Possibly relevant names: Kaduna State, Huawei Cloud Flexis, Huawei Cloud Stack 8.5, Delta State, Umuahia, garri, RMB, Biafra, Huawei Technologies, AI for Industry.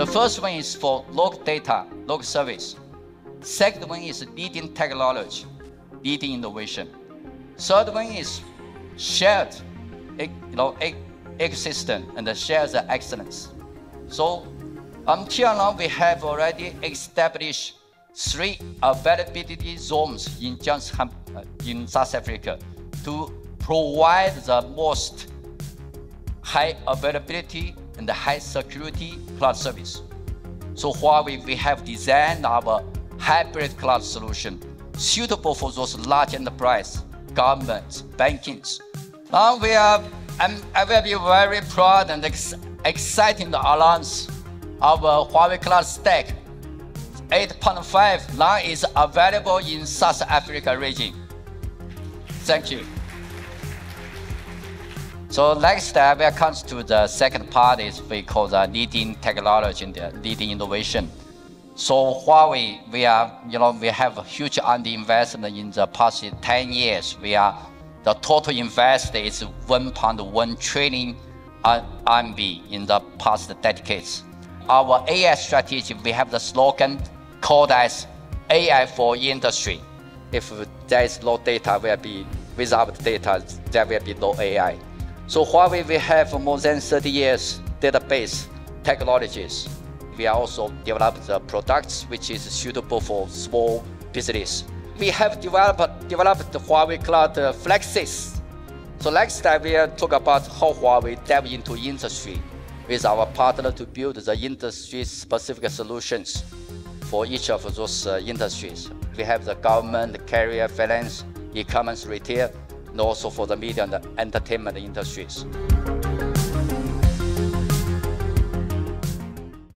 The first one is for log data, log service. Second one is leading technology, leading innovation. Third one is shared ecosystem and shared excellence. So until now, we have already established 3 availability zones in just in South Africa to provide the most high availability and high security cloud service. So Huawei, we have designed our hybrid cloud solution suitable for those large enterprise, governments, bankings. Now we are, I will be very proud and excited to announce our Huawei Cloud Stack 8.5 now is available in South Africa region. Thank you. So next I will come to the second part is we call the leading technology and the leading innovation. So Huawei, we are, we have a huge underinvestment in the past 10 years. We are, the total investment is 1.1 trillion RMB in the past decades. Our AI strategy, we have the slogan called as AI for Industry. If there is no data, will be, without data, there will be no AI. So Huawei, we have more than 30 years database technologies. We also develop the products which is suitable for small business. We have developed the Huawei Cloud Flexis. So next time we'll talk about how Huawei dive into industry with our partner to build the industry-specific solutions for each of those industries. We have the government, the carrier, finance, e-commerce, retail, and also for the media and the entertainment industries.